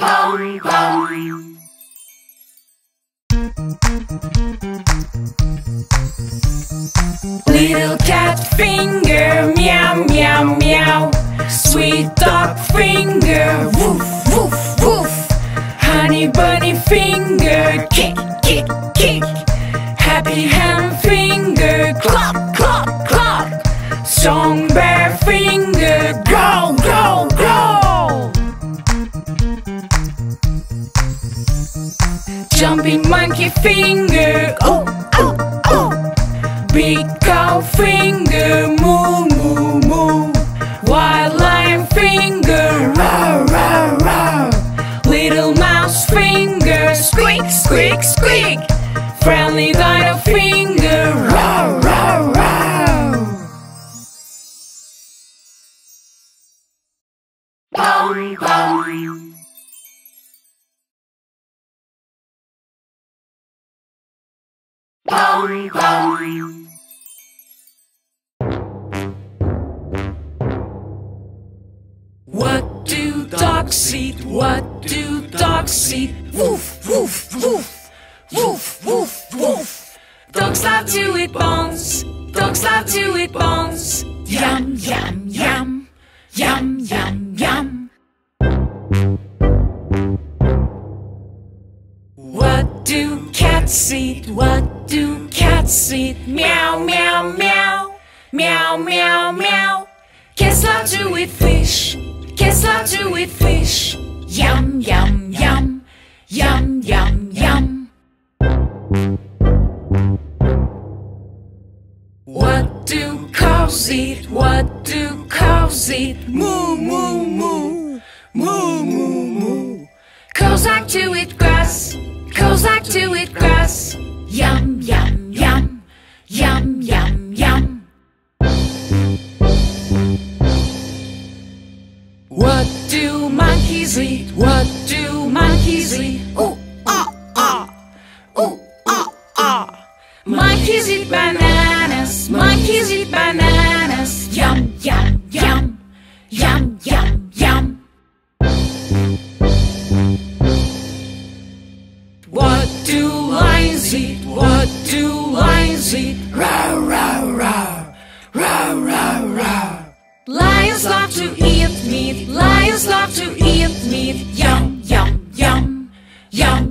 Little cat finger, meow, meow, meow. Sweet dog finger, woof, woof, woof. Honey bunny finger, kick, kick, kick. Happy ham finger, clock, clock, clock. Songbird finger, go, go, go. Jumping monkey finger, oh, oh, oh. Big cow finger, moo, moo, moo. Wild lion finger, roar, roar, roar. Little mouse finger, squeak, squeak, squeak. Friendly dino finger, roar, roar, roar. Bum, bum. Bum, bum. What do dogs eat? What do dogs eat? Woof, woof, woof. Woof, woof, woof. Dogs love to eat bones. Dogs love to eat bones. Yum, yum, yum. Yum, yum, yum. What do cats eat? What do cats eat? Meow, meow, meow. Meow, meow, meow. Cats love to eat fish. Cats love to eat fish. Yum, yum, yum. Yum, yum, yum. What do cows eat? What do cows eat? Moo, moo, moo. Moo, moo, moo. Cows like to eat grass. Cows like to eat grass. Yum, yum, yum. Yum, yum, yum. What do monkeys eat? What do monkeys eat? Ooh, ah, ah. Ooh, ah, ah. Monkeys eat bananas. Monkeys eat bananas. Yum, yum, yum. Yum, yum, yum. What do lions eat? What do lions eat? Roar, roar, roar. Roar, roar, roar. Lions love to eat meat. Lions love to eat meat. Yum, yum, yum. Yum,